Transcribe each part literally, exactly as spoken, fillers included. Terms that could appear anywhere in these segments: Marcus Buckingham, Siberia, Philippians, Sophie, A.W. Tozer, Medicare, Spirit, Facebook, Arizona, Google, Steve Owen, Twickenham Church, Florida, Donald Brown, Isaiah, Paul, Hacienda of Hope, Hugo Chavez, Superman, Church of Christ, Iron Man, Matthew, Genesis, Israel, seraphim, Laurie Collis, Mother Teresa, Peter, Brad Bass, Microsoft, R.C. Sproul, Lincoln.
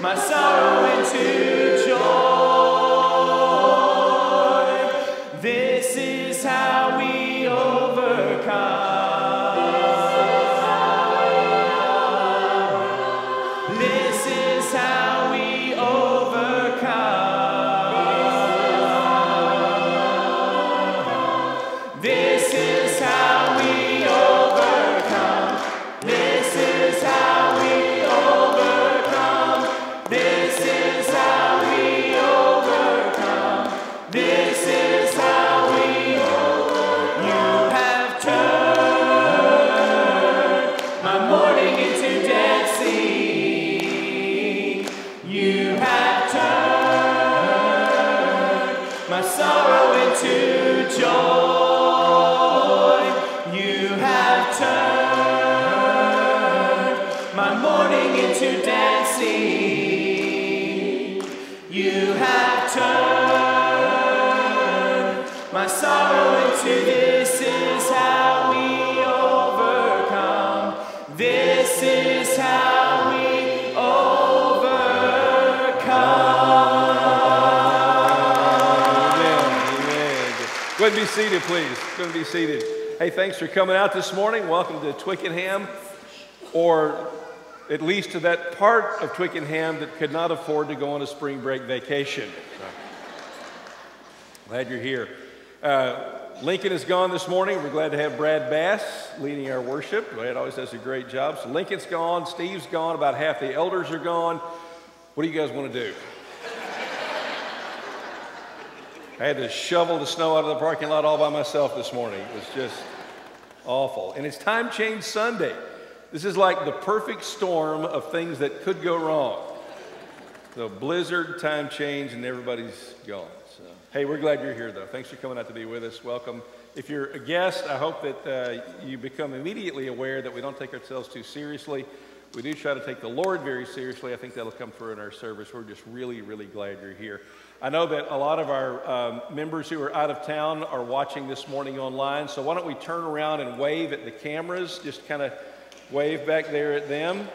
my sorrow into joy. This is how we overcome. This is how we overcome. This is how we overcome. This is how we be seated, please. Going to be seated. Hey, thanks for coming out this morning. Welcome to Twickenham, or at least to that part of Twickenham that could not afford to go on a spring break vacation. So, glad you're here. Uh, Lincoln is gone this morning. We're glad to have Brad Bass leading our worship. Brad always does a great job. So Lincoln's gone. Steve's gone. About half the elders are gone. What do you guys want to do? I had to shovel the snow out of the parking lot all by myself this morning. It was just awful. And it's time change Sunday. This is like the perfect storm of things that could go wrong. So blizzard, time change, and everybody's gone. So, hey, we're glad you're here, though. Thanks for coming out to be with us. Welcome. If you're a guest, I hope that uh, you become immediately aware that we don't take ourselves too seriously. We do try to take the Lord very seriously. I think that'll come through in our service. We're just really, really glad you're here. I know that a lot of our um, members who are out of town are watching this morning online, so why don't we turn around and wave at the cameras, just kind of wave back there at them,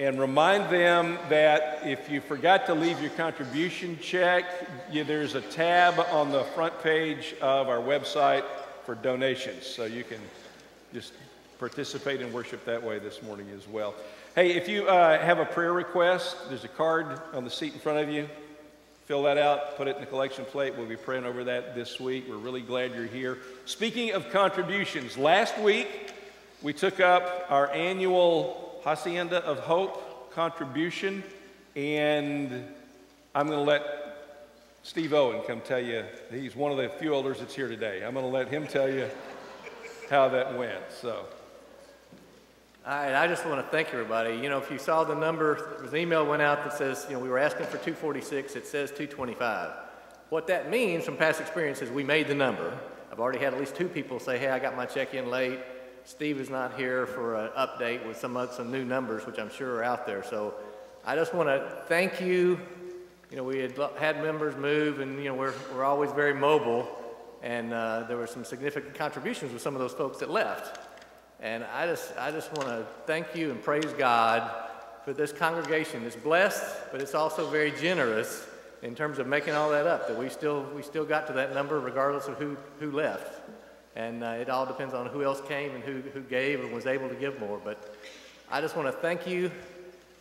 and remind them that if you forgot to leave your contribution check, you, there's a tab on the front page of our website for donations, so you can just participate in worship that way this morning as well. Hey, if you uh, have a prayer request, there's a card on the seat in front of you. Fill that out, put it in the collection plate. We'll be praying over that this week. We're really glad you're here. Speaking of contributions, last week we took up our annual Hacienda of Hope contribution, and I'm going to let Steve Owen come tell you. He's one of the few elders that's here today. I'm going to let him tell you how that went. So. All right, I just want to thank everybody. You know, if you saw the number, the email went out that says, you know, we were asking for two forty-six, it says two twenty-five. What that means from past experience is we made the number. I've already had at least two people say, hey, I got my check in late. Steve is not here for an update with some, some new numbers, which I'm sure are out there. So I just want to thank you. You know, we had had members move, and, you know, we're, we're always very mobile. And uh, there were some significant contributions with some of those folks that left. And I just, I just want to thank you and praise God for this congregation. It's blessed, but it's also very generous in terms of making all that up, that we still, we still got to that number regardless of who, who left. And uh, it all depends on who else came and who, who gave and was able to give more. But I just want to thank you.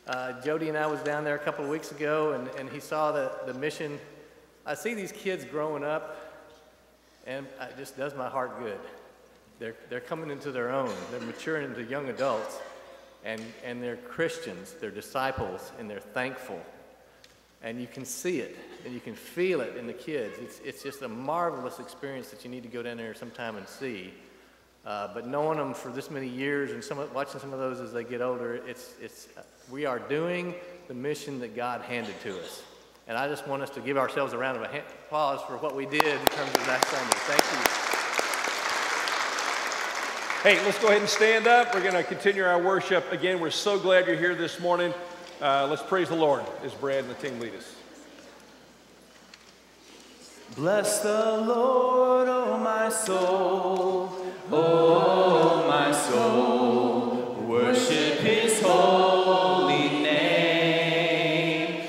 Uh, Jody and I was down there a couple of weeks ago, and, and he saw the, the mission. I see these kids growing up, and it just does my heart good. They're, they're coming into their own. They're maturing into young adults, and, and they're Christians, they're disciples, and they're thankful. And you can see it, and you can feel it in the kids. It's, it's just a marvelous experience that you need to go down there sometime and see. Uh, but knowing them for this many years and some, watching some of those as they get older, it's, it's, we are doing the mission that God handed to us. And I just want us to give ourselves a round of applause for what we did in terms of that Sunday. Thank you. Hey, let's go ahead and stand up. We're going to continue our worship. Again, we're so glad you're here this morning. Uh, let's praise the Lord as Brad and the team lead us. Bless the Lord, oh my soul, oh my soul, worship his holy name.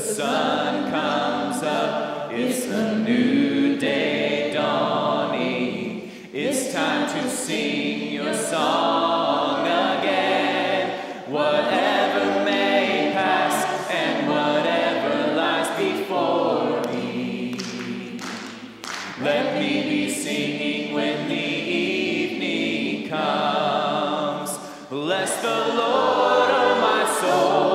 The sun comes up, it's the new day dawning. It's time to sing your song again. Whatever may pass and whatever lies before me, let me be singing when the evening comes. Bless the Lord, oh my soul.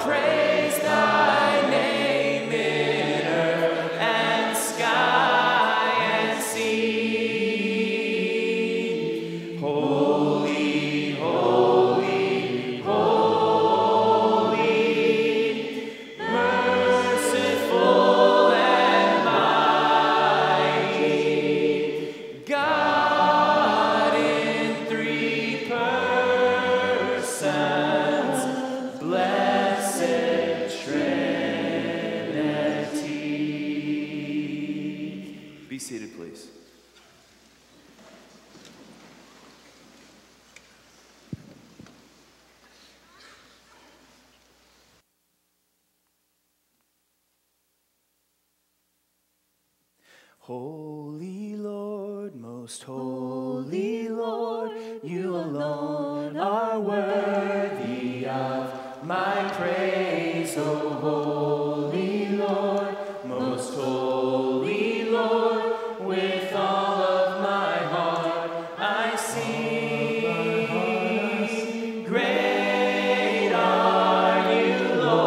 Pray. Be seated, please. Holy Lord, most holy Lord, you alone are worthy of my praise, O holy Lord, most holy Lord, with all of my heart I sing, great are you, Lord.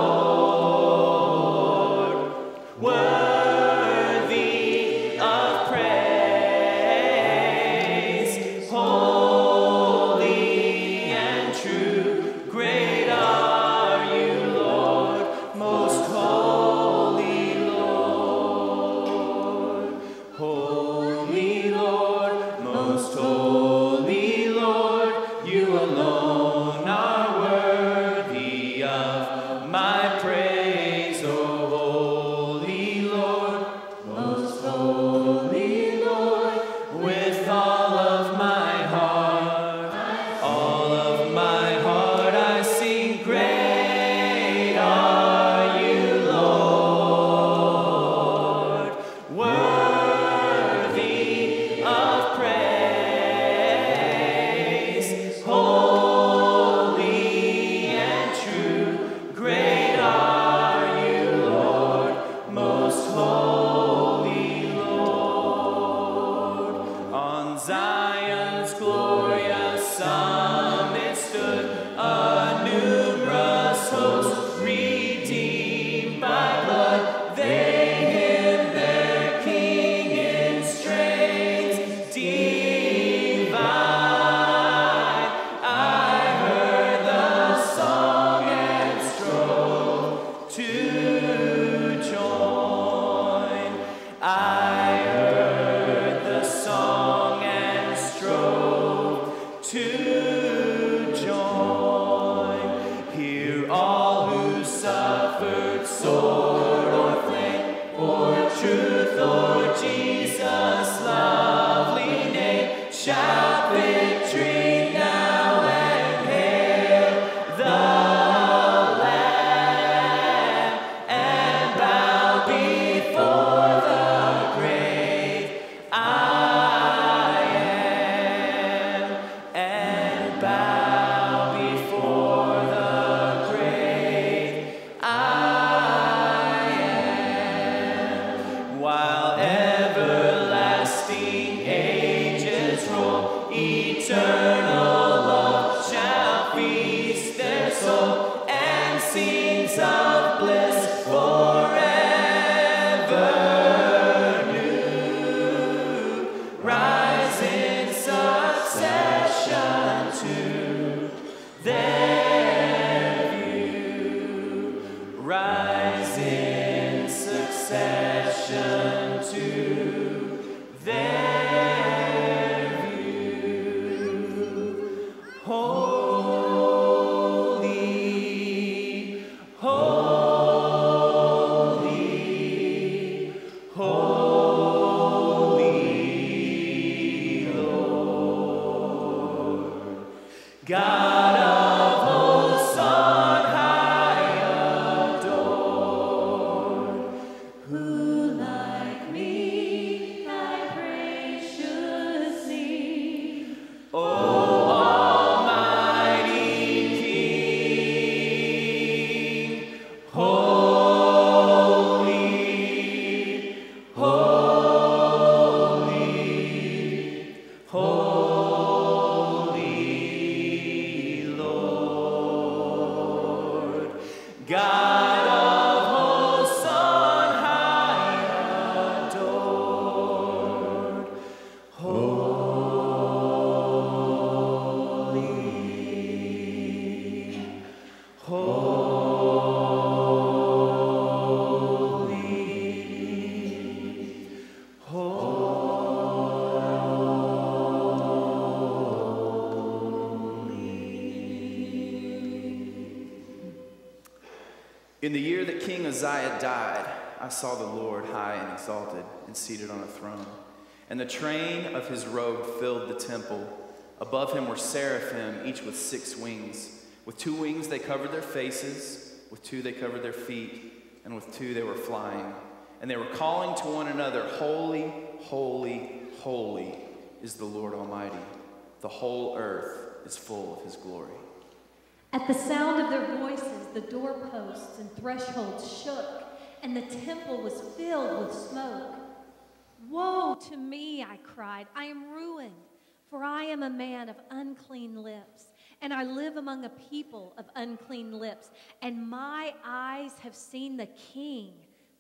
Worthy In the year that King Isaiah died, I saw the Lord high and exalted and seated on a throne. And the train of his robe filled the temple. Above him were seraphim, each with six wings. With two wings they covered their faces, with two they covered their feet, and with two they were flying. And they were calling to one another, Holy, holy, holy is the Lord Almighty. The whole earth is full of his glory. At the sound of their voices, the doorposts and thresholds shook, and the temple was filled with smoke. Woe to me, I cried, I am ruined, for I am a man of unclean lips, and I live among a people of unclean lips, and my eyes have seen the King,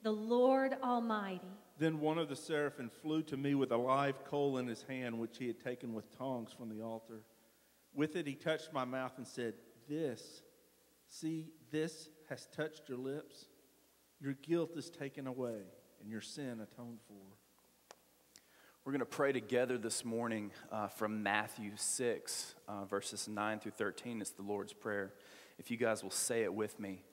the Lord Almighty. Then one of the seraphim flew to me with a live coal in his hand, which he had taken with tongs from the altar. With it he touched my mouth and said, This, see, this has touched your lips. Your guilt is taken away, and your sin atoned for. We're going to pray together this morning uh, from Matthew six, uh, verses nine through thirteen. It's the Lord's Prayer. If you guys will say it with me.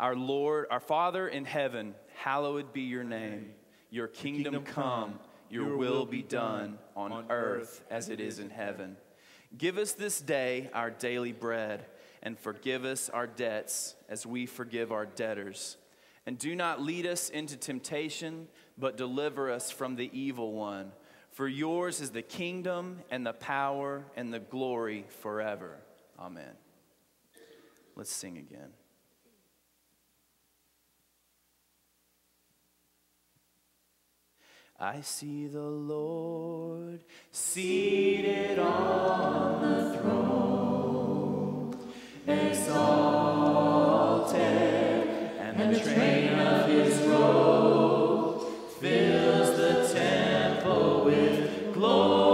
Our Lord, our Father in heaven, hallowed be your name. Your kingdom, kingdom come, come, your, your will, will be done, done on, on earth as it is in heaven. Give us this day our daily bread, and forgive us our debts as we forgive our debtors. And do not lead us into temptation, but deliver us from the evil one. For yours is the kingdom and the power and the glory forever. Amen. Let's sing again. I see the Lord seated on the throne, exalted, and the train of his robe fills the temple with glory.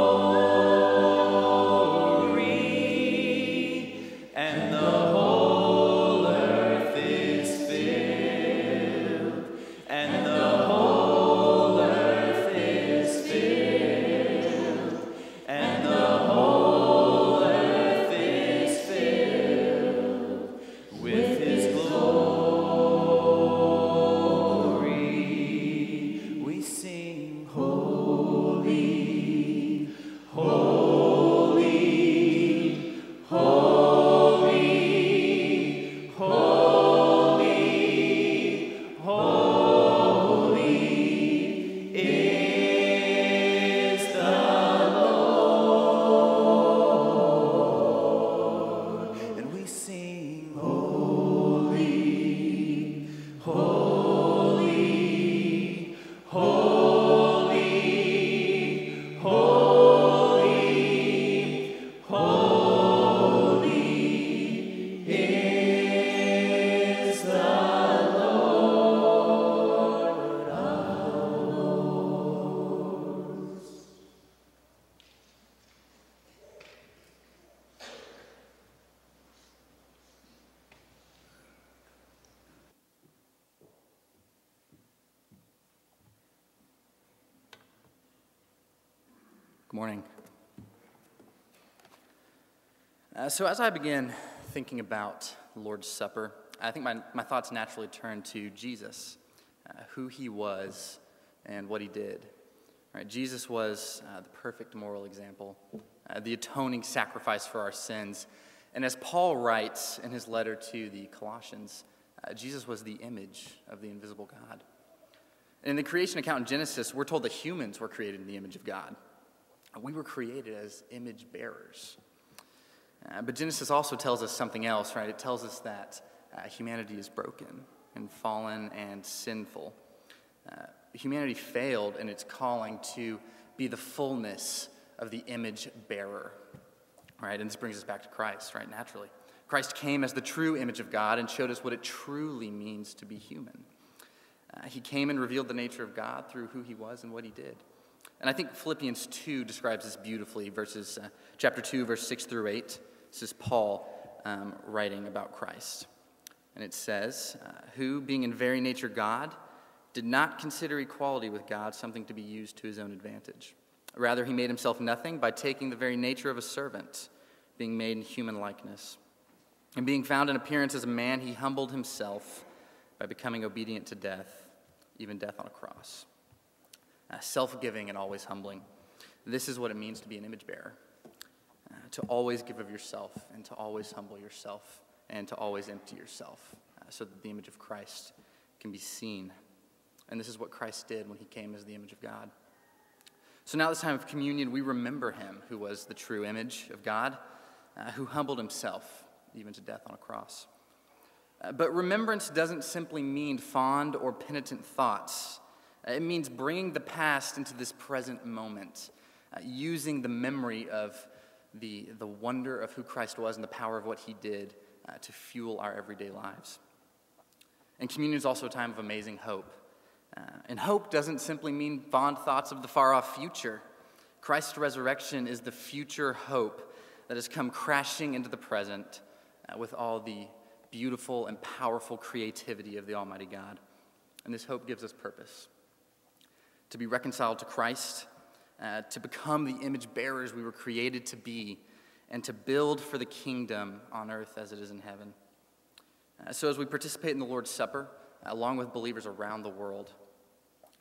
Morning. Uh, so as I begin thinking about the Lord's Supper, I think my, my thoughts naturally turn to Jesus, uh, who he was and what he did. Right, Jesus was uh, the perfect moral example, uh, the atoning sacrifice for our sins. And as Paul writes in his letter to the Colossians, uh, Jesus was the image of the invisible God. And in the creation account in Genesis, we're told that humans were created in the image of God. We were created as image bearers. Uh, but Genesis also tells us something else, right? It tells us that uh, humanity is broken and fallen and sinful. Uh, humanity failed in its calling to be the fullness of the image bearer, right? And this brings us back to Christ, right, naturally. Christ came as the true image of God and showed us what it truly means to be human. Uh, he came and revealed the nature of God through who he was and what he did. And I think Philippians two describes this beautifully, verses, uh, chapter two, verse six through eight. This is Paul um, writing about Christ. And it says, uh, who, being in very nature God, did not consider equality with God something to be used to his own advantage. Rather, he made himself nothing by taking the very nature of a servant, being made in human likeness. And being found in appearance as a man, he humbled himself by becoming obedient to death, even death on a cross. Uh, self-giving and always humbling. This is what it means to be an image bearer, uh, to always give of yourself and to always humble yourself and to always empty yourself uh, so that the image of Christ can be seen. And this is what Christ did when he came as the image of God. So now at this time of communion, we remember him who was the true image of God, uh, who humbled himself even to death on a cross. Uh, but remembrance doesn't simply mean fond or penitent thoughts. Uh, it means bringing the past into this present moment, uh, using the memory of the, the wonder of who Christ was and the power of what he did uh, to fuel our everyday lives. And communion is also a time of amazing hope. Uh, and hope doesn't simply mean fond thoughts of the far-off future. Christ's resurrection is the future hope that has come crashing into the present uh, with all the beautiful and powerful creativity of the Almighty God. And this hope gives us purpose. To be reconciled to Christ, uh, to become the image bearers we were created to be, and to build for the kingdom on earth as it is in heaven. Uh, so as we participate in the Lord's Supper, uh, along with believers around the world,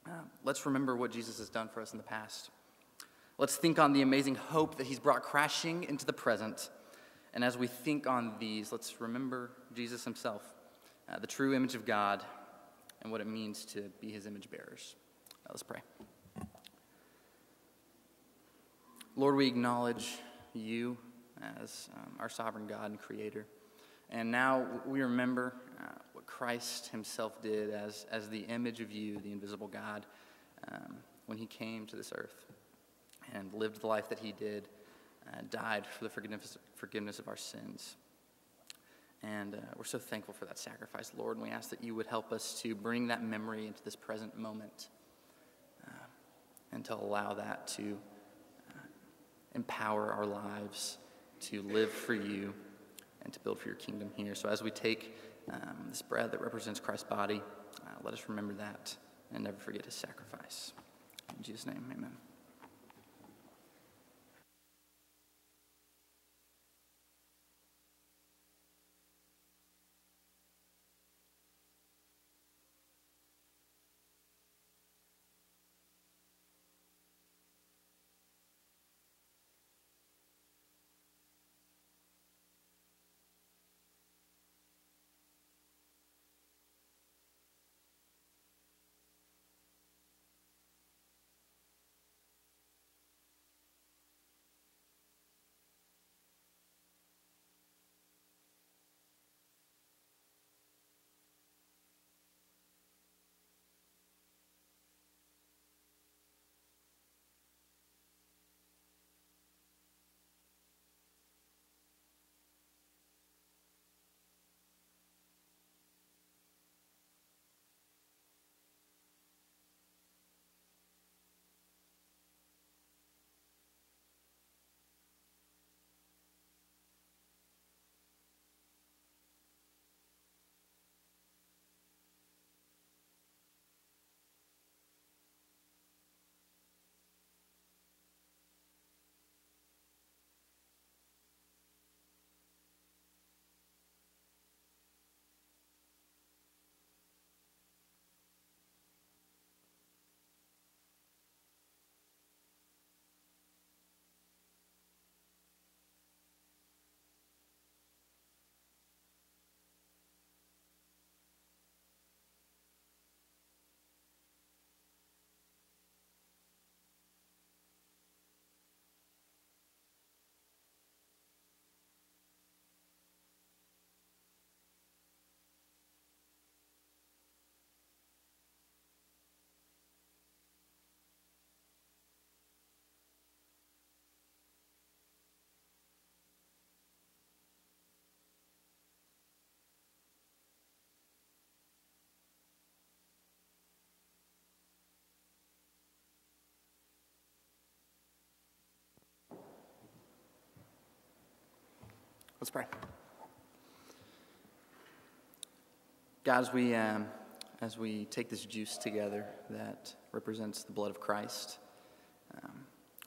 Uh, let's remember what Jesus has done for us in the past. Let's think on the amazing hope that he's brought crashing into the present. And as we think on these, let's remember Jesus himself, uh, the true image of God, and what it means to be his image bearers. Uh, let's pray. Lord, we acknowledge you as um, our sovereign God and creator. And now we remember uh, what Christ himself did as, as the image of you, the invisible God, um, when he came to this earth and lived the life that he did, uh, died for the forgiveness, forgiveness of our sins. And uh, we're so thankful for that sacrifice, Lord, and we ask that you would help us to bring that memory into this present moment uh, and to allow that to uh, empower our lives to live for you and to build for your kingdom here. So as we take um, this bread that represents Christ's body, uh, let us remember that and never forget his sacrifice. In Jesus' name, amen. Let's pray. God, as we, um, as we take this juice together that represents the blood of Christ, um,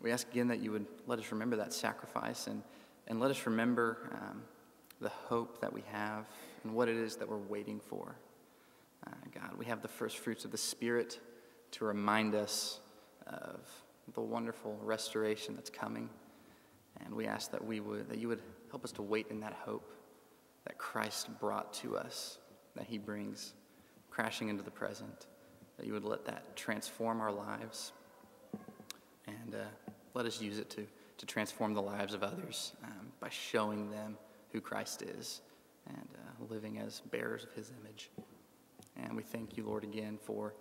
we ask again that you would let us remember that sacrifice and, and let us remember um, the hope that we have and what it is that we're waiting for. Uh, God, we have the first fruits of the Spirit to remind us of the wonderful restoration that's coming. And we ask that we would, that you would help us to wait in that hope that Christ brought to us, that he brings crashing into the present, that you would let that transform our lives and uh, let us use it to, to transform the lives of others um, by showing them who Christ is and uh, living as bearers of his image. And we thank you, Lord, again for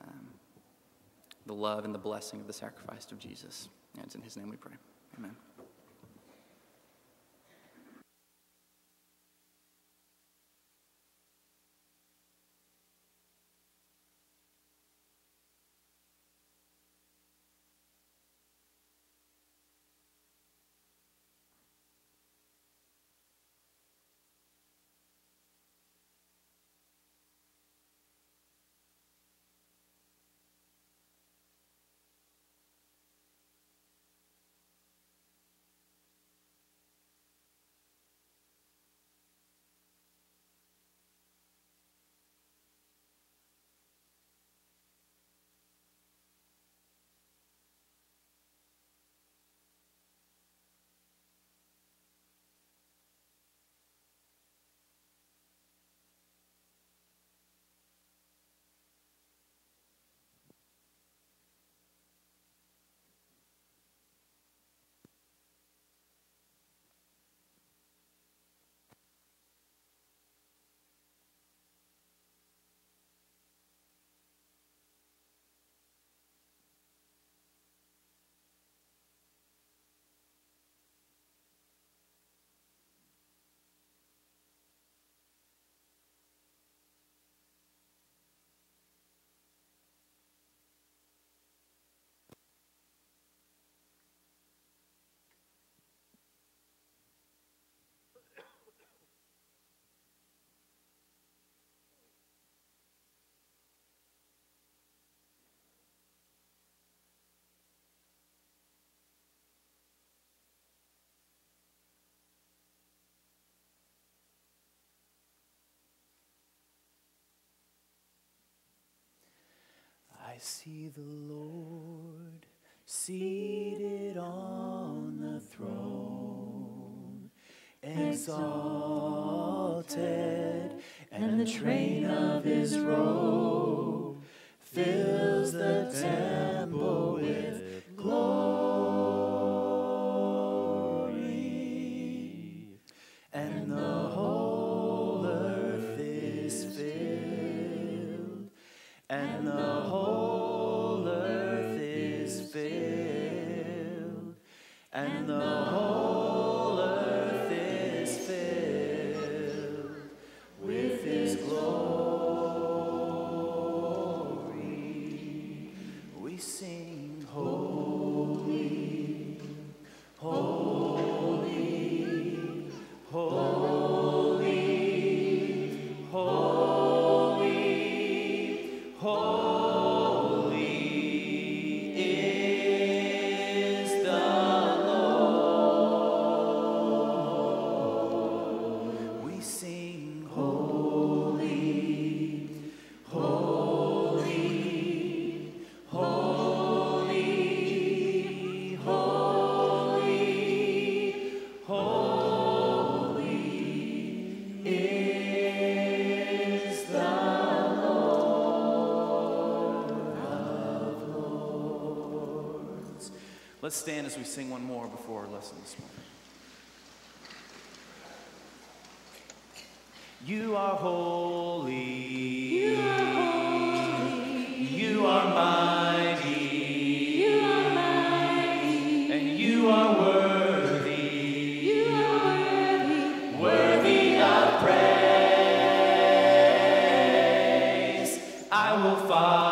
um, the love and the blessing of the sacrifice of Jesus. And it's in his name we pray. Amen. I see the Lord seated on the throne, exalted, and the train of his robe fills the temple with glory, and the whole earth is filled, and the whole And the whole earth is filled with his glory. We sing, holy, holy, holy, holy, holy. Let's stand as we sing one more before our lesson this morning. You are holy. You are holy. You are mighty. You are mighty. And you are worthy. You are worthy. Worthy of praise. I will follow.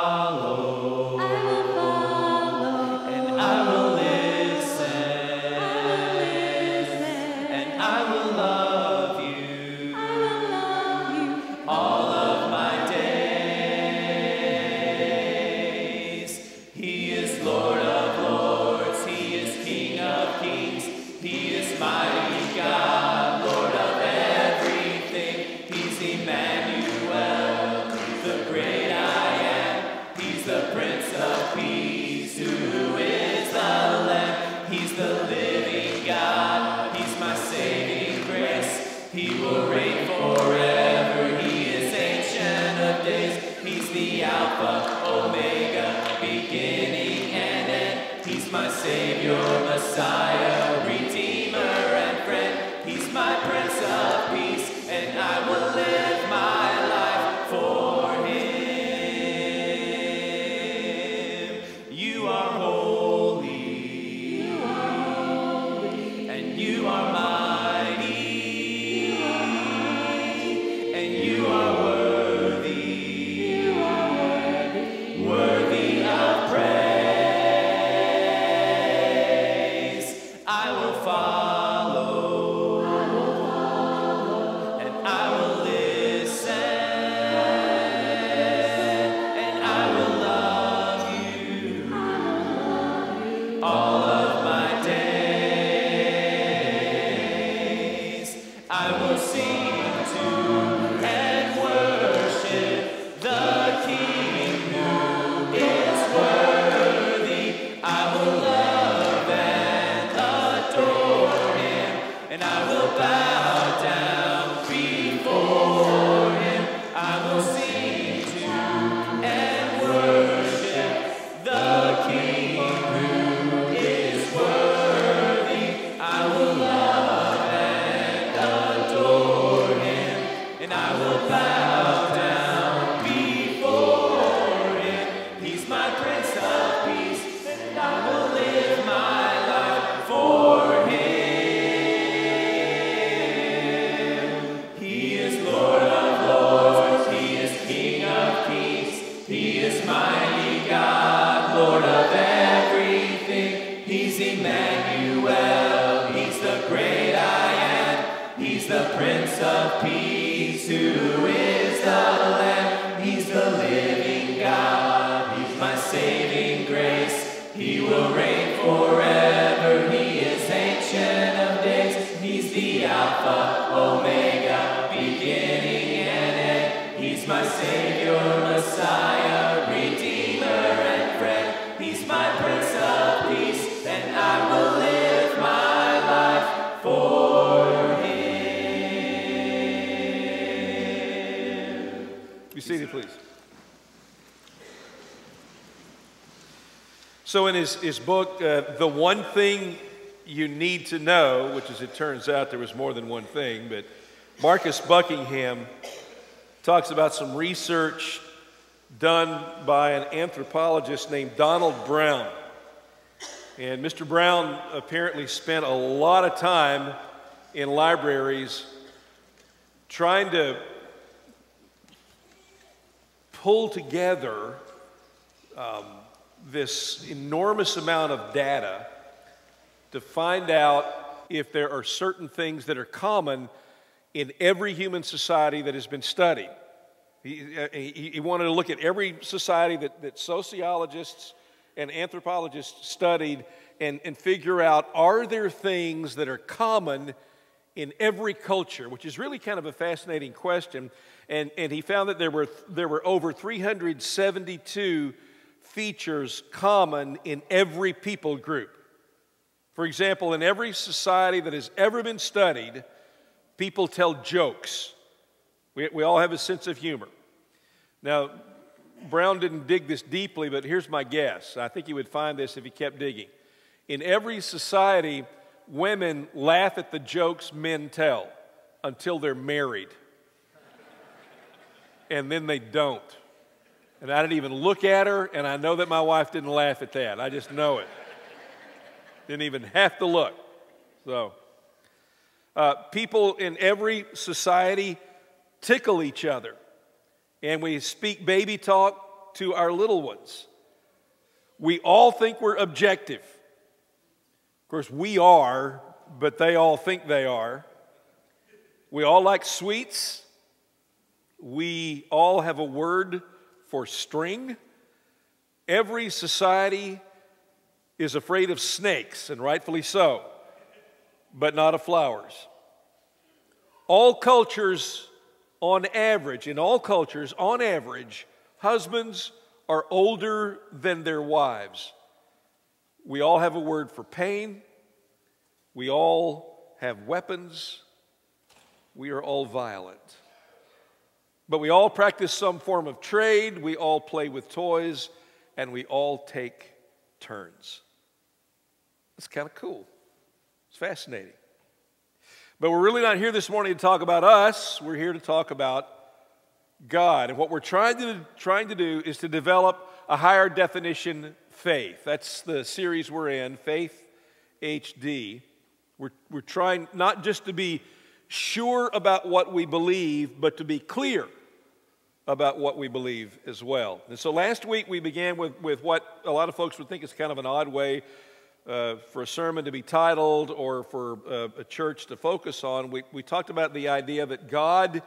The Please. So in his, his book, uh, The One Thing You Need to Know, which as it turns out, there was more than one thing, but Marcus Buckingham talks about some research done by an anthropologist named Donald Brown. And Mister Brown apparently spent a lot of time in libraries trying to pull together um, this enormous amount of data to find out if there are certain things that are common in every human society that has been studied. He, he, he wanted to look at every society that, that sociologists and anthropologists studied and, and figure out, are there things that are common in every culture, which is really kind of a fascinating question. And, and he found that there were, there were over three hundred seventy-two features common in every people group. For example, in every society that has ever been studied, people tell jokes. We, we all have a sense of humor. Now, Brown didn't dig this deeply, but here's my guess. I think he would find this if he kept digging. In every society, women laugh at the jokes men tell until they're married. And then they don't. And I didn't even look at her, and I know that my wife didn't laugh at that. I just know it. Didn't even have to look. So, uh, people in every society tickle each other, and we speak baby talk to our little ones. We all think we're objective. Of course, we are, but they all think they are. We all like sweets. We all have a word for string. Every society is afraid of snakes, and rightfully so, but not of flowers. All cultures, on average, in all cultures, on average, husbands are older than their wives. We all have a word for pain. We all have weapons. We are all violent. But we all practice some form of trade, we all play with toys, and we all take turns. That's kind of cool. It's fascinating. But we're really not here this morning to talk about us. We're here to talk about God. And what we're trying to, trying to do is to develop a higher definition faith. That's the series we're in, Faith H D. We're, we're trying not just to be sure about what we believe, but to be clear about what we believe as well. And so last week we began with, with what a lot of folks would think is kind of an odd way uh, for a sermon to be titled or for uh, a church to focus on. We, we talked about the idea that God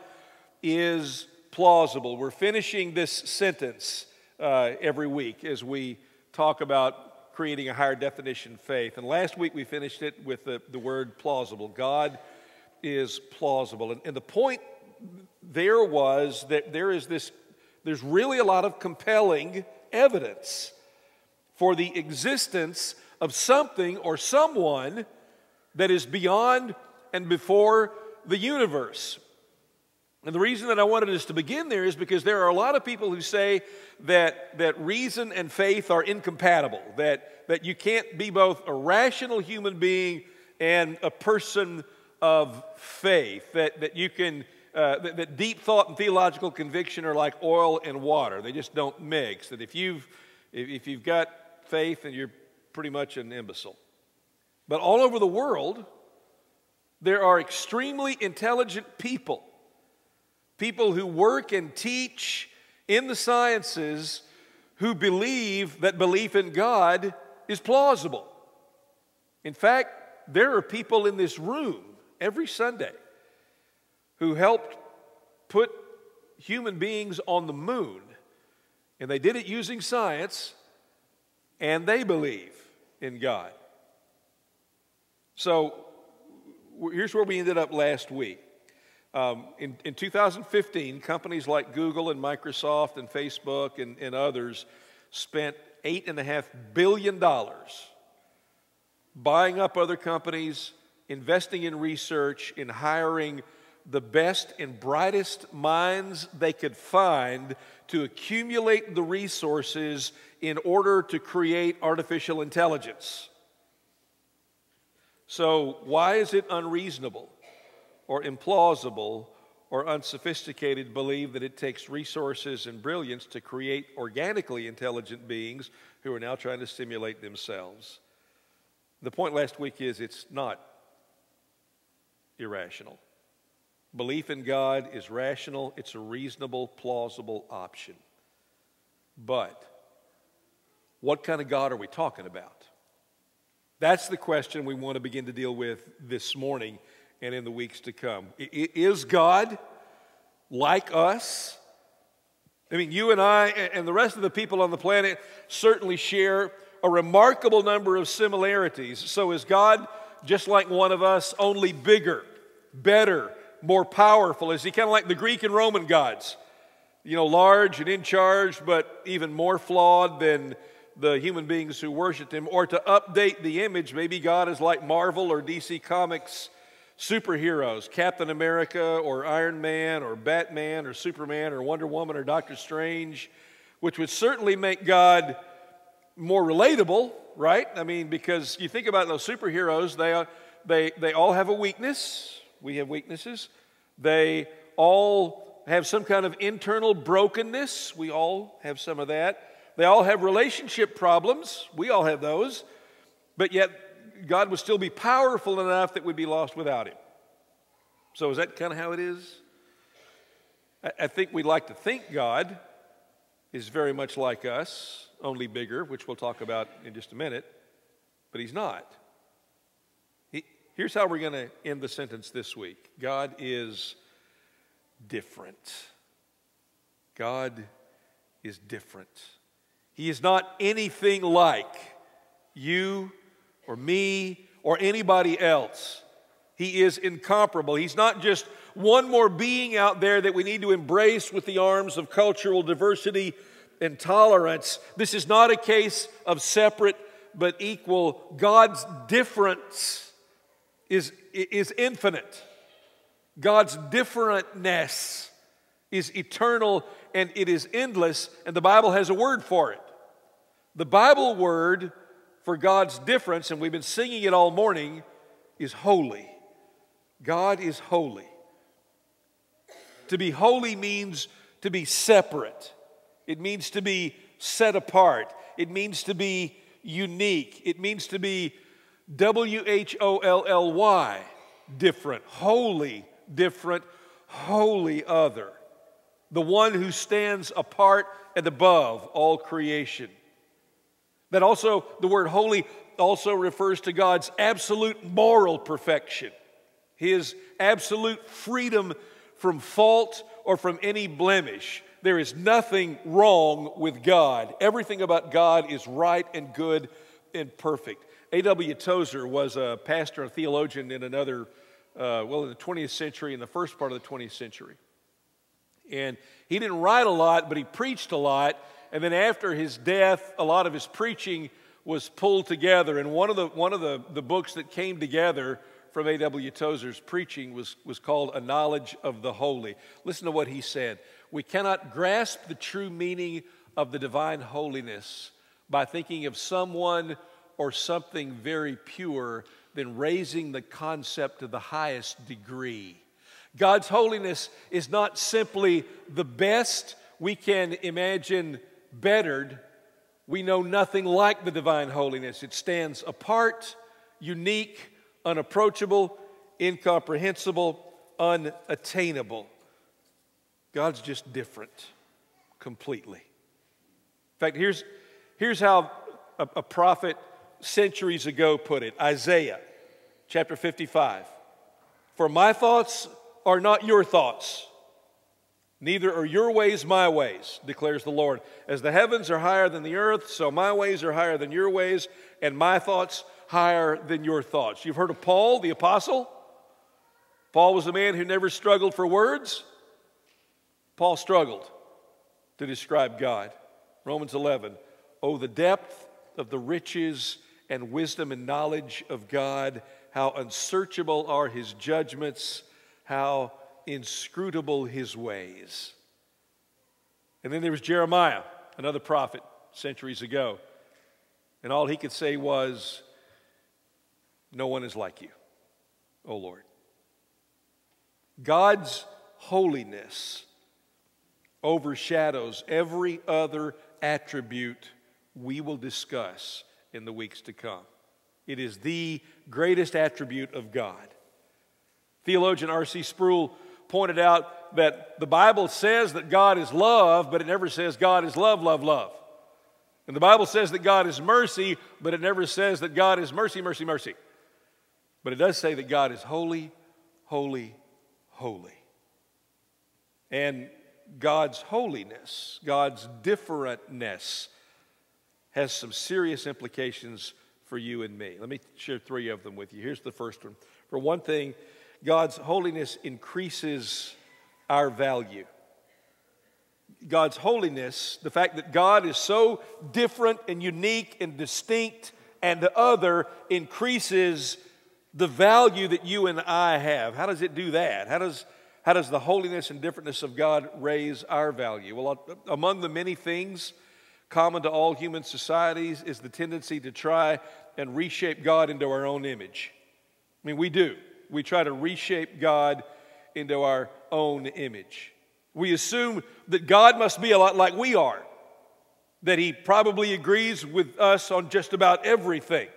is plausible. We're finishing this sentence uh, every week as we talk about creating a higher definition faith. And last week we finished it with the, the word plausible. God is plausible. And, and the point there was that there is this, there's really a lot of compelling evidence for the existence of something or someone that is beyond and before the universe. And the reason that I wanted us to begin there is because there are a lot of people who say that, that reason and faith are incompatible, that, that you can't be both a rational human being and a person of faith, that, that you can, uh, that, that deep thought and theological conviction are like oil and water. They just don't mix. That if you've, if you've got faith, then you're pretty much an imbecile. But all over the world, there are extremely intelligent people, people who work and teach in the sciences who believe that belief in God is plausible. In fact, there are people in this room every Sunday who helped put human beings on the moon, and they did it using science, and they believe in God. So here's where we ended up last week. Um, in, in two thousand fifteen, companies like Google and Microsoft and Facebook and, and others spent eight point five billion dollars buying up other companies, investing in research, in hiring the best and brightest minds they could find to accumulate the resources in order to create artificial intelligence. So why is it unreasonable or implausible or unsophisticated to believe that it takes resources and brilliance to create organically intelligent beings who are now trying to stimulate themselves? The point last week is it's not irrational. Belief in God is rational. It's a reasonable, plausible option. But what kind of God are we talking about? That's the question we want to begin to deal with this morning and in the weeks to come. Is God like us? I mean, you and I and the rest of the people on the planet certainly share a remarkable number of similarities. So is God just like one of us, only bigger, better, more powerful? Is he kind of like the Greek and Roman gods? You know, large and in charge, but even more flawed than the human beings who worshiped him. Or to update the image, maybe God is like Marvel or D C Comics superheroes, Captain America or Iron Man or Batman or Superman or Wonder Woman or Doctor Strange, which would certainly make God more relatable, right? I mean, because you think about those superheroes, they, are, they, they all have a weakness. We have weaknesses. They all have some kind of internal brokenness. We all have some of that. They all have relationship problems. We all have those. But yet, God would still be powerful enough that we'd be lost without him. So is that kind of how it is? I think we like to think God is very much like us, only bigger, which we'll talk about in just a minute, but he's not. He, here's how we're going to end the sentence this week. God is different. God is different. He is not anything like you or me, or anybody else. He is incomparable. He's not just one more being out there that we need to embrace with the arms of cultural diversity and tolerance. This is not a case of separate but equal. God's difference is, is infinite. God's differentness is eternal and it is endless, and the Bible has a word for it. The Bible word for God's difference, and we've been singing it all morning, is holy. God is holy. To be holy means to be separate. It means to be set apart. It means to be unique. It means to be W H O L L Y, different, holy, different, holy other. The one who stands apart and above all creation. That also, the word holy also refers to God's absolute moral perfection, his absolute freedom from fault or from any blemish. There is nothing wrong with God. Everything about God is right and good and perfect. A W Tozer was a pastor and theologian in another, uh, well, in the twentieth century, in the first part of the twentieth century. And he didn't write a lot, but he preached a lot. And then after his death, a lot of his preaching was pulled together. And one of the, one of the, the books that came together from A W Tozer's preaching was, was called A Knowledge of the Holy. Listen to what he said. We cannot grasp the true meaning of the divine holiness by thinking of someone or something very pure, then raising the concept to the highest degree. God's holiness is not simply the best we can imagine bettered. We know nothing like the divine holiness. It stands apart, unique, unapproachable, incomprehensible, unattainable. God's just different completely. In fact, here's, here's how a, a prophet centuries ago put it. Isaiah chapter fifty-five. For my thoughts are not your thoughts. Neither are your ways my ways, declares the Lord. As the heavens are higher than the earth, so my ways are higher than your ways, and my thoughts higher than your thoughts. You've heard of Paul, the apostle? Paul was a man who never struggled for words. Paul struggled to describe God. Romans eleven, oh, the depth of the riches and wisdom and knowledge of God, how unsearchable are his judgments, how inscrutable his ways. And then there was Jeremiah, another prophet centuries ago, and all he could say was, no one is like you, O Lord. God's holiness overshadows every other attribute we will discuss in the weeks to come. It is the greatest attribute of God. Theologian R C Sproul pointed out that the Bible says that God is love, but it never says God is love, love, love. And the Bible says that God is mercy, but it never says that God is mercy, mercy, mercy. But it does say that God is holy, holy, holy. And God's holiness, God's differentness, has some serious implications for you and me. Let me share three of them with you. Here's the first one. For one thing, God's holiness increases our value. God's holiness, the fact that God is so different and unique and distinct and other, increases the value that you and I have. How does it do that? How does How does the holiness and differentness of God raise our value? Well, among the many things common to all human societies is the tendency to try and reshape God into our own image. I mean, we do. We try to reshape God into our own image. We assume that God must be a lot like we are, that he probably agrees with us on just about everything.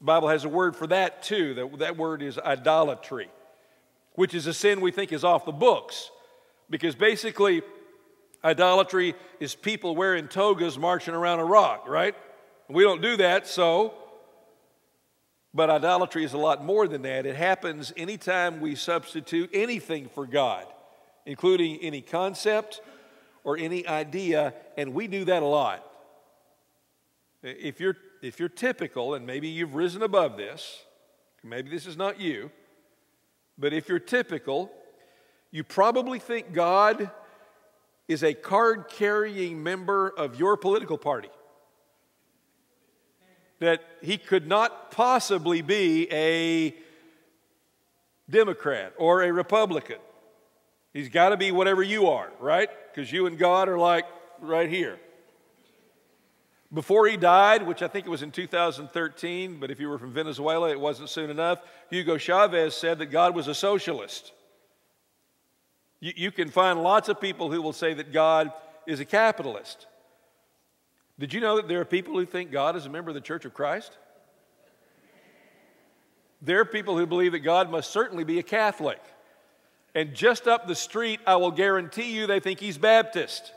The Bible has a word for that, too. That, that word is idolatry, which is a sin we think is off the books, because basically idolatry is people wearing togas marching around a rock, right? We don't do that, so. But idolatry is a lot more than that. It happens anytime we substitute anything for God, including any concept or any idea, and we do that a lot. If you're, if you're typical, and maybe you've risen above this, maybe this is not you, but if you're typical, you probably think God is a card-carrying member of your political party. That he could not possibly be a Democrat or a Republican. He's got to be whatever you are, right? Because you and God are like right here. Before he died, which I think it was in two thousand thirteen, but if you were from Venezuela, it wasn't soon enough, Hugo Chavez said that God was a socialist. You, you can find lots of people who will say that God is a capitalist. Did you know that there are people who think God is a member of the Church of Christ? There are people who believe that God must certainly be a Catholic. And just up the street, I will guarantee you they think he's Baptist.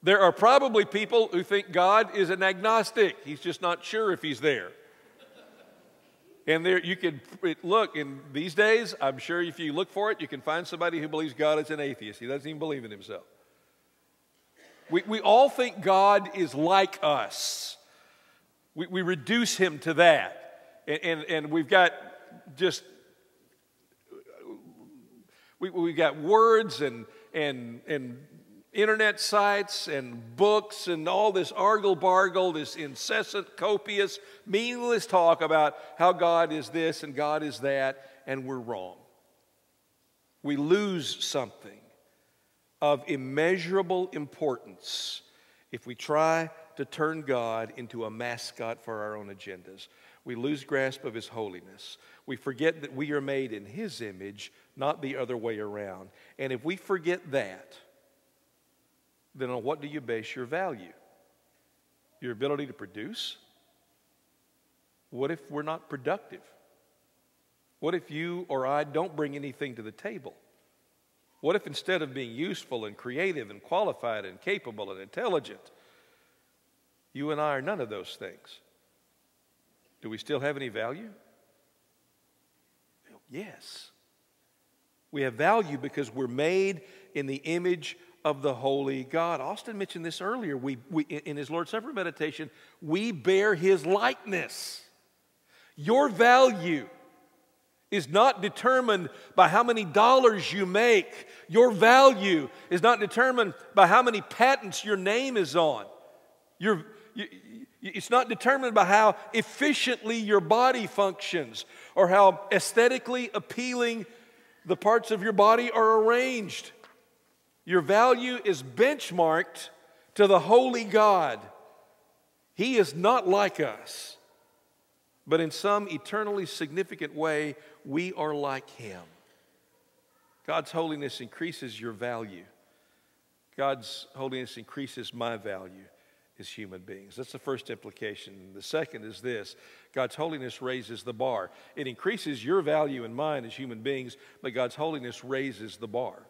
There are probably people who think God is an agnostic. He's just not sure if he's there. And there you can look, in these days, I'm sure if you look for it, you can find somebody who believes God is an atheist. He doesn't even believe in himself. We, we all think God is like us. We, we reduce him to that. And, and, and we've got just, we, we've got words and, and, and, internet sites and books and all this argle-bargle, this incessant, copious, meaningless talk about how God is this and God is that, and we're wrong. We lose something of immeasurable importance if we try to turn God into a mascot for our own agendas. We lose grasp of his holiness. We forget that we are made in his image, not the other way around. And if we forget that, then on what do you base your value? Your ability to produce? What if we're not productive? What if you or I don't bring anything to the table? What if instead of being useful and creative and qualified and capable and intelligent, you and I are none of those things? Do we still have any value? Yes. We have value because we're made in the image of of the holy God. Austin mentioned this earlier. We, we, in his Lord's Supper meditation, we bear his likeness. Your value is not determined by how many dollars you make. Your value is not determined by how many patents your name is on. Your, you, it's not determined by how efficiently your body functions or how aesthetically appealing the parts of your body are arranged. Your value is benchmarked to the holy God. He is not like us, but in some eternally significant way, we are like Him. God's holiness increases your value. God's holiness increases my value as human beings. That's the first implication. The second is this: God's holiness raises the bar. It increases your value and mine as human beings, but God's holiness raises the bar.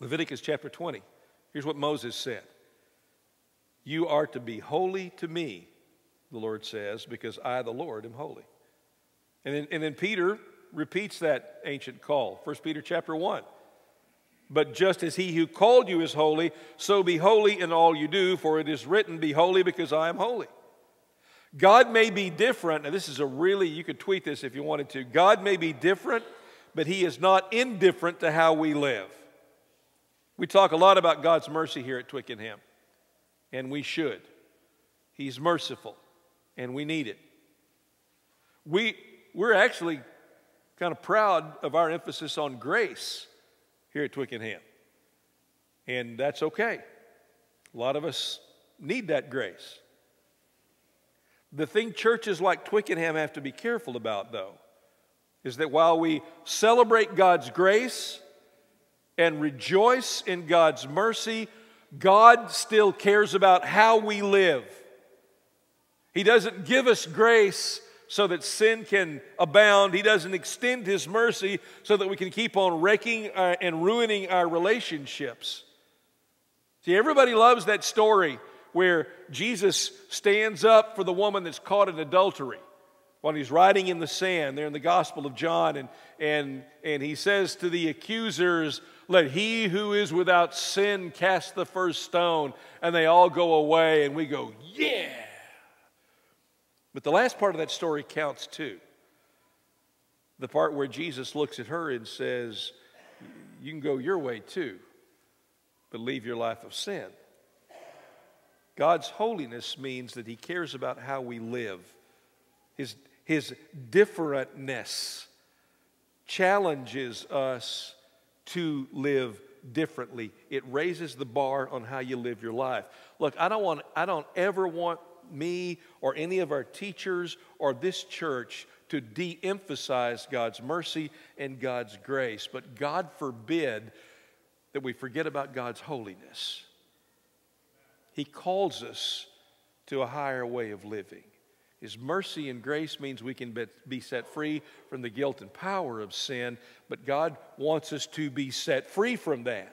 Leviticus chapter twenty, here's what Moses said. You are to be holy to me, the Lord says, because I, the Lord, am holy. And then, and then Peter repeats that ancient call, First Peter chapter one. But just as he who called you is holy, so be holy in all you do, for it is written, be holy because I am holy. God may be different, and this is a really, you could tweet this if you wanted to. God may be different, but He is not indifferent to how we live. We talk a lot about God's mercy here at Twickenham. And we should. He's merciful, and we need it. We, we're actually kind of proud of our emphasis on grace here at Twickenham, and that's okay. A lot of us need that grace. The thing churches like Twickenham have to be careful about, though, is that while we celebrate God's grace and rejoice in God's mercy, God still cares about how we live. He doesn't give us grace so that sin can abound. He doesn't extend His mercy so that we can keep on wrecking our, and ruining our relationships. See, everybody loves that story where Jesus stands up for the woman that's caught in adultery while He's writing in the sand there in the Gospel of John. And, and, and He says to the accusers, let he who is without sin cast the first stone, and they all go away, and we go, yeah. But the last part of that story counts too. The part where Jesus looks at her and says, you can go your way too, but leave your life of sin. God's holiness means that He cares about how we live. His, his differentness challenges us to live differently. It raises the bar on how you live your life. Look, I don't want, I don't ever want me or any of our teachers or this church to de-emphasize God's mercy and God's grace, but God forbid that we forget about God's holiness. He calls us to a higher way of living. His mercy and grace means we can be set free from the guilt and power of sin, but God wants us to be set free from that,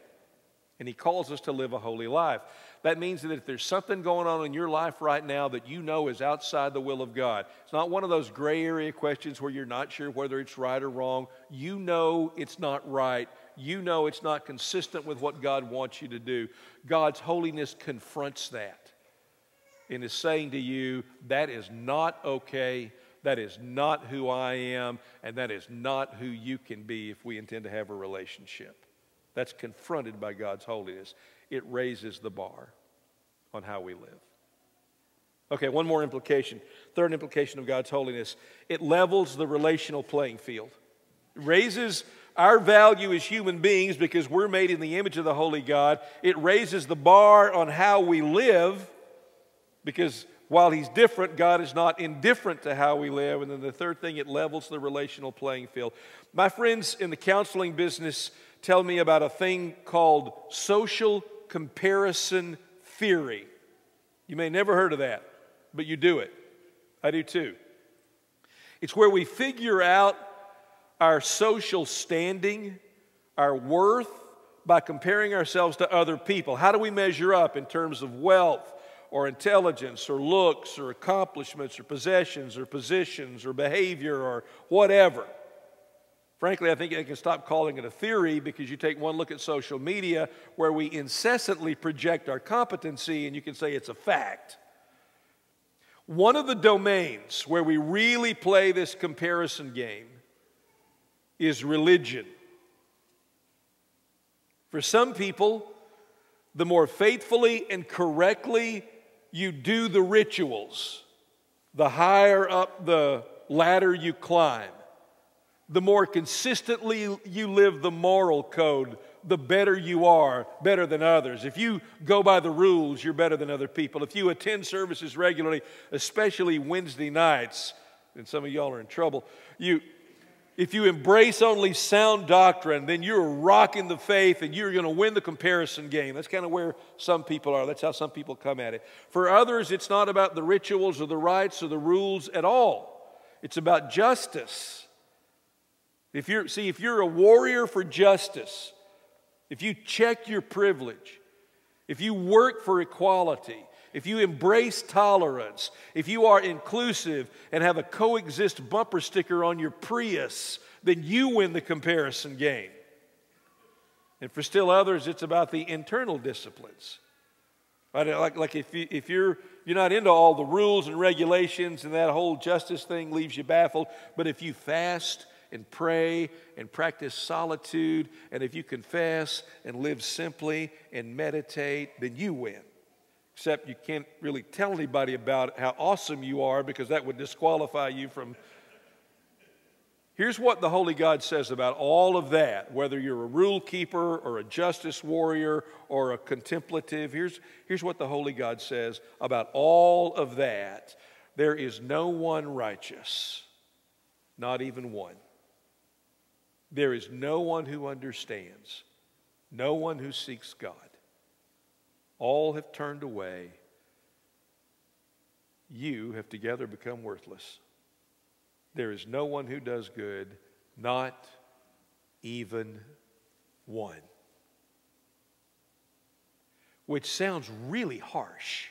and He calls us to live a holy life. That means that if there's something going on in your life right now that you know is outside the will of God, it's not one of those gray area questions where you're not sure whether it's right or wrong. You know it's not right. You know it's not consistent with what God wants you to do. God's holiness confronts that. And is saying to you, that is not okay, that is not who I am, and that is not who you can be if we intend to have a relationship. That's confronted by God's holiness. It raises the bar on how we live. Okay, one more implication. Third implication of God's holiness. It levels the relational playing field. It raises our value as human beings because we're made in the image of the holy God. It raises the bar on how we live, because while He's different, God is not indifferent to how we live. And then the third thing, it levels the relational playing field. My friends in the counseling business tell me about a thing called social comparison theory. You may never heard of that, but you do it. I do too. It's where we figure out our social standing, our worth, by comparing ourselves to other people. How do we measure up in terms of wealth, or intelligence, or looks, or accomplishments, or possessions, or positions, or behavior, or whatever? Frankly, I think I can stop calling it a theory, because you take one look at social media where we incessantly project our competency, and you can say it's a fact. One of the domains where we really play this comparison game is religion. For some people, the more faithfully and correctly you do the rituals, the higher up the ladder you climb, the more consistently you live the moral code, the better you are, better than others. If you go by the rules, you're better than other people. If you attend services regularly, especially Wednesday nights, and some of y'all are in trouble, you, if you embrace only sound doctrine, then you're rocking the faith and you're going to win the comparison game. That's kind of where some people are. That's how some people come at it. For others, it's not about the rituals or the rites or the rules at all. It's about justice. If you're, see, if you're a warrior for justice, if you check your privilege, if you work for equality, if you embrace tolerance, if you are inclusive and have a coexist bumper sticker on your Prius, then you win the comparison game. And for still others, it's about the internal disciplines. Right? Like, like if, you, if you're, you're not into all the rules and regulations and that whole justice thing leaves you baffled, but if you fast and pray and practice solitude, and if you confess and live simply and meditate, then you win. Except you can't really tell anybody about how awesome you are, because that would disqualify you from... Here's what the Holy God says about all of that, whether you're a rule keeper or a justice warrior or a contemplative. Here's, here's what the Holy God says about all of that. There is no one righteous, not even one. There is no one who understands, no one who seeks God. All have turned away. You have together become worthless. There is no one who does good, not even one. Which sounds really harsh.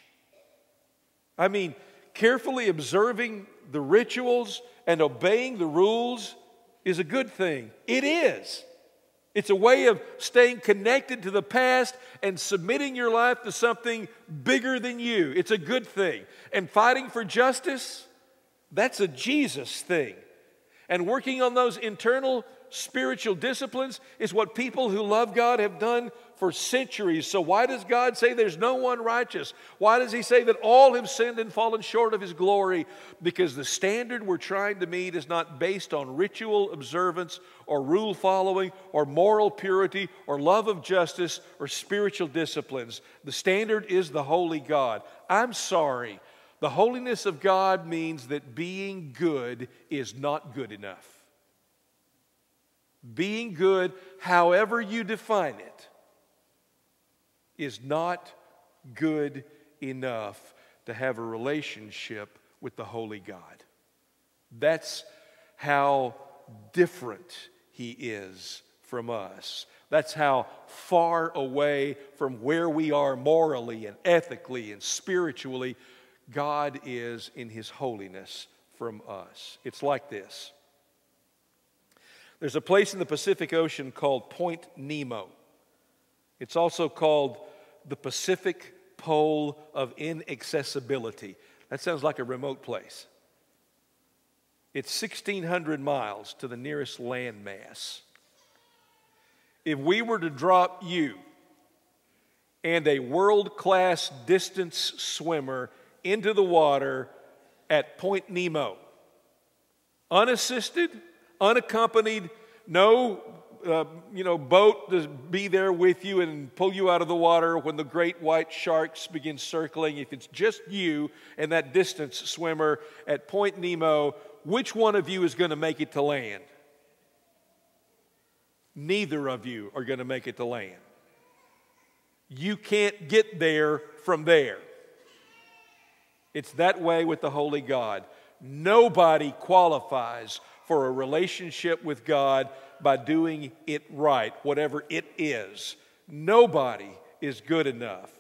I mean, carefully observing the rituals and obeying the rules is a good thing. It is. It's a way of staying connected to the past and submitting your life to something bigger than you. It's a good thing. And fighting for justice, that's a Jesus thing. And working on those internal spiritual disciplines is what people who love God have done for centuries. So why does God say there's no one righteous? Why does he say that all have sinned and fallen short of his glory? Because the standard we're trying to meet is not based on ritual observance or rule following or moral purity or love of justice or spiritual disciplines. The standard is the holy God. I'm sorry. The holiness of God means that being good is not good enough. Being good, however you define it, is not good enough to have a relationship with the Holy God. That's how different he is from us. That's how far away from where we are morally and ethically and spiritually God is in his holiness from us. It's like this. There's a place in the Pacific Ocean called Point Nemo. It's also called the Pacific Pole of Inaccessibility. That sounds like a remote place. It's sixteen hundred miles to the nearest landmass. If we were to drop you and a world-class distance swimmer into the water at Point Nemo, unassisted, unaccompanied, no uh, you know, boat to be there with you and pull you out of the water when the great white sharks begin circling. If it's just you and that distance swimmer at Point Nemo, which one of you is going to make it to land? Neither of you are going to make it to land. You can't get there from there. It's that way with the Holy God. Nobody qualifies for a relationship with God by doing it right, whatever it is. Nobody is good enough.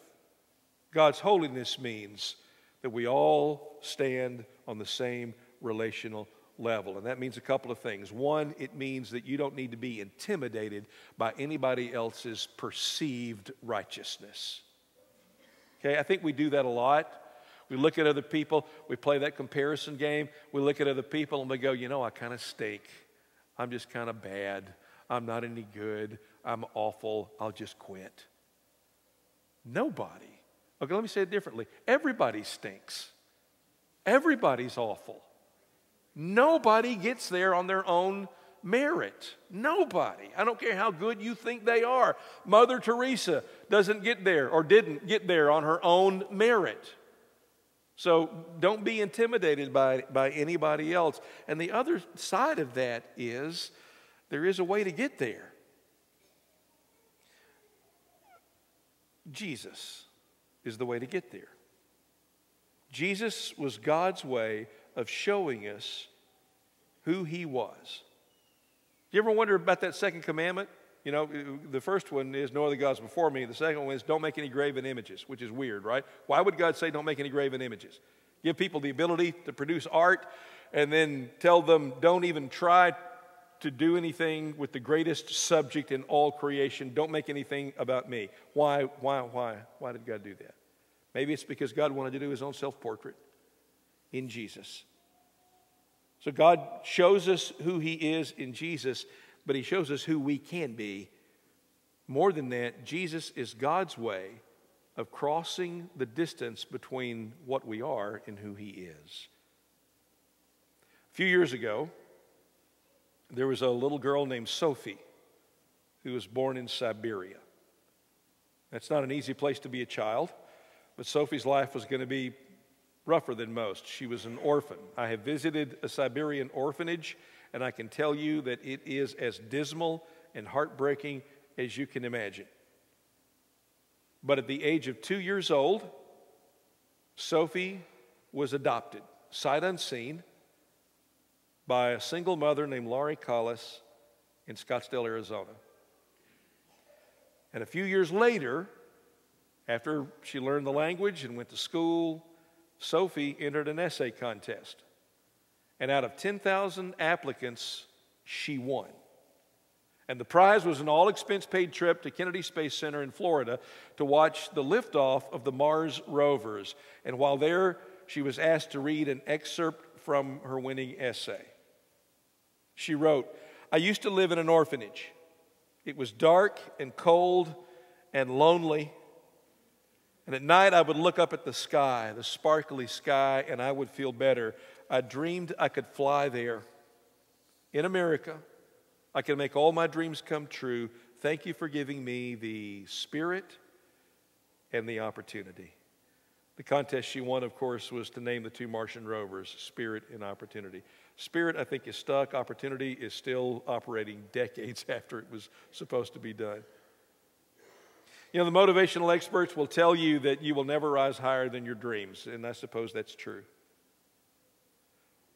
God's holiness means that we all stand on the same relational level. And that means a couple of things. One, it means that you don't need to be intimidated by anybody else's perceived righteousness. Okay, I think we do that a lot. We look at other people, we play that comparison game, we look at other people and we go, you know, I kind of stink. I'm just kind of bad. I'm not any good. I'm awful. I'll just quit. Nobody. Okay, let me say it differently. Everybody stinks. Everybody's awful. Nobody gets there on their own merit. Nobody. I don't care how good you think they are. Mother Teresa doesn't get there or didn't get there on her own merit. So don't be intimidated by, by anybody else. And the other side of that is there is a way to get there. Jesus is the way to get there. Jesus was God's way of showing us who he was. You ever wonder about that second commandment? You know, the first one is no other gods before me. The second one is don't make any graven images, which is weird, right? Why would God say don't make any graven images? Give people the ability to produce art and then tell them don't even try to do anything with the greatest subject in all creation. Don't make anything about me. Why, why, why, why did God do that? Maybe it's because God wanted to do his own self-portrait in Jesus. So God shows us who he is in Jesus, but he shows us who we can be. More than that, Jesus is God's way of crossing the distance between what we are and who he is. A few years ago, there was a little girl named Sophie who was born in Siberia. That's not an easy place to be a child, but Sophie's life was going to be rougher than most. She was an orphan. I have visited a Siberian orphanage, and I can tell you that it is as dismal and heartbreaking as you can imagine. But at the age of two years old, Sophie was adopted, sight unseen, by a single mother named Laurie Collis in Scottsdale, Arizona. And a few years later, after she learned the language and went to school, Sophie entered an essay contest. And out of ten thousand applicants, she won. And the prize was an all-expense-paid trip to Kennedy Space Center in Florida to watch the liftoff of the Mars rovers. And while there, she was asked to read an excerpt from her winning essay. She wrote, "I used to live in an orphanage. It was dark and cold and lonely. And at night, I would look up at the sky, the sparkly sky, and I would feel better. I dreamed I could fly there. In America, I can make all my dreams come true. Thank you for giving me the spirit and the opportunity." The contest she won, of course, was to name the two Martian rovers, Spirit and Opportunity. Spirit, I think, is stuck. Opportunity is still operating decades after it was supposed to be done. You know, the motivational experts will tell you that you will never rise higher than your dreams, and I suppose that's true.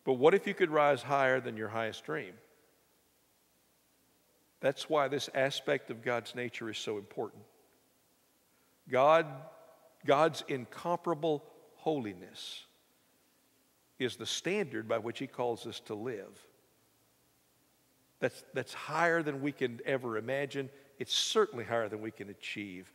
But what if you could rise higher than your highest dream? That's why this aspect of God's nature is so important. God, God's incomparable holiness is the standard by which he calls us to live. That's, that's higher than we can ever imagine. It's certainly higher than we can achieve.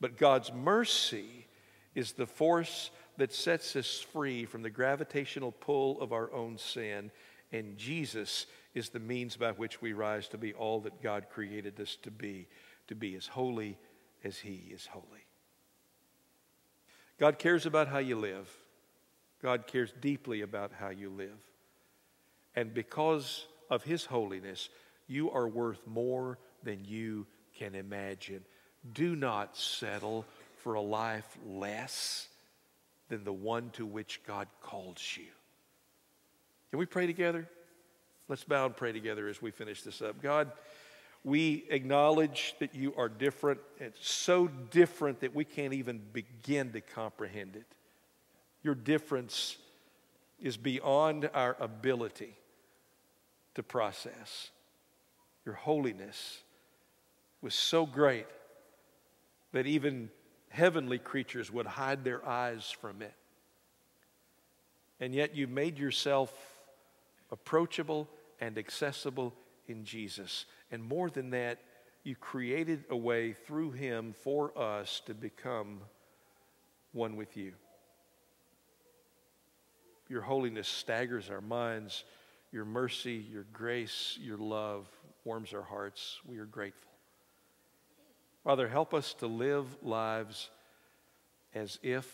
But God's mercy is the force that sets us free from the gravitational pull of our own sin, and Jesus is the means by which we rise to be all that God created us to be, to be as holy as he is holy. God cares about how you live. God cares deeply about how you live. And because of his holiness, you are worth more than you can imagine. Do not settle for a life less than the one to which God calls you. Can we pray together? Let's bow and pray together as we finish this up. God, we acknowledge that you are different. It's so different that we can't even begin to comprehend it. Your difference is beyond our ability to process. Your holiness was so great that even heavenly creatures would hide their eyes from it. And yet you made yourself approachable and accessible in Jesus. And more than that, you created a way through him for us to become one with you. Your holiness staggers our minds. Your mercy, your grace, your love warms our hearts. We are grateful. Father, help us to live lives as if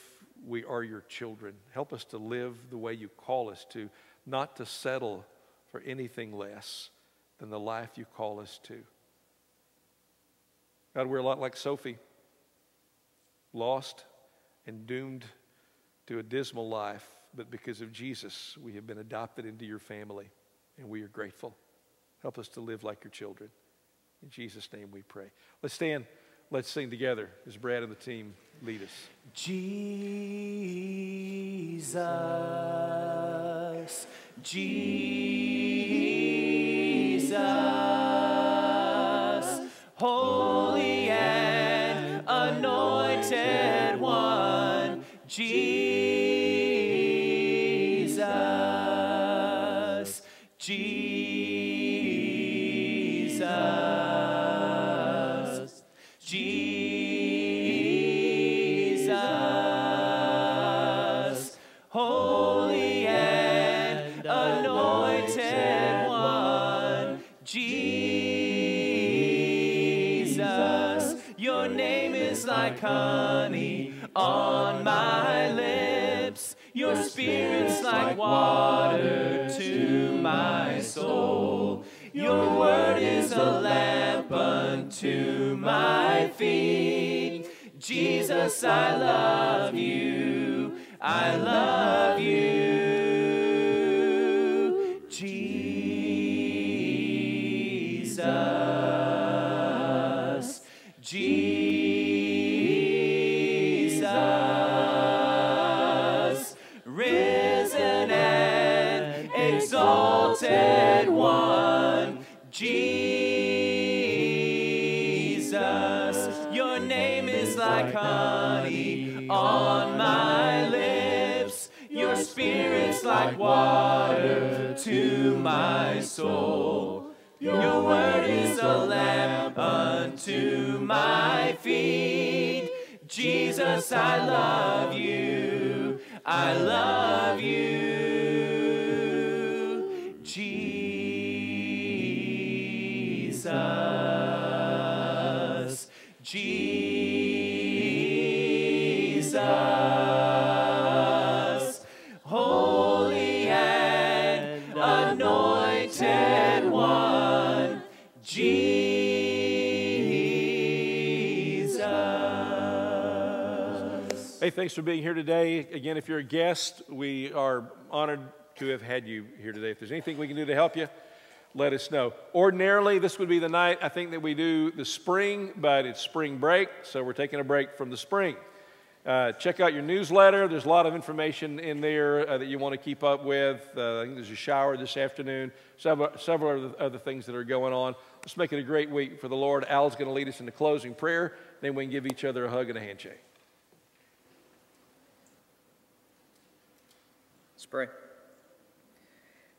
we are your children. Help us to live the way you call us to, not to settle for anything less than the life you call us to. God, we're a lot like Sophie, lost and doomed to a dismal life, but because of Jesus, we have been adopted into your family, and we are grateful. Help us to live like your children. In Jesus' name we pray. Let's stand. Let's sing together as Brad and the team lead us. Jesus, Jesus, holy and anointed one, Jesus, Jesus. Honey on my lips, your spirit's like water to my soul. Your word is a lamp unto my feet. Jesus, I love you, I love you, Jesus, Jesus. One, Jesus, your name is like honey on my lips, your spirit's like water to my soul, your word is a lamp unto my feet. Jesus, I love you, I love you, Jesus. Jesus, Jesus, holy and anointed one, Jesus. Hey, thanks for being here today. Again, if you're a guest, we are honored to have had you here today. If there's anything we can do to help you, let us know. Ordinarily, this would be the night, I think, that we do the spring, but it's spring break, so we're taking a break from the spring. Uh, check out your newsletter. There's a lot of information in there uh, that you want to keep up with. Uh, I think there's a shower this afternoon, several, several other things that are going on. Let's make it a great week for the Lord. Al's going to lead us in the closing prayer, then we can give each other a hug and a handshake. Let's pray.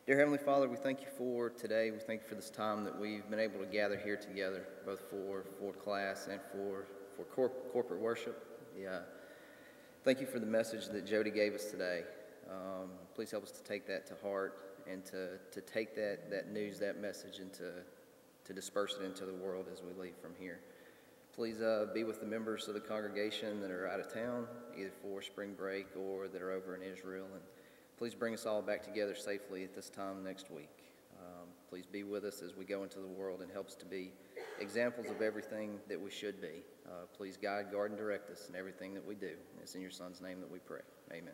Dear Heavenly Father, we thank you for today. We thank you for this time that we've been able to gather here together, both for, for class and for, for cor corporate worship. Yeah. Thank you for the message that Jody gave us today. Um, please help us to take that to heart and to, to take that, that news, that message, and to, to disperse it into the world as we leave from here. Please uh, be with the members of the congregation that are out of town, either for spring break or that are over in Israel. And please bring us all back together safely at this time next week. Um, please be with us as we go into the world and help us to be examples of everything that we should be. Uh, please guide, guard, and direct us in everything that we do. And it's in your Son's name that we pray. Amen.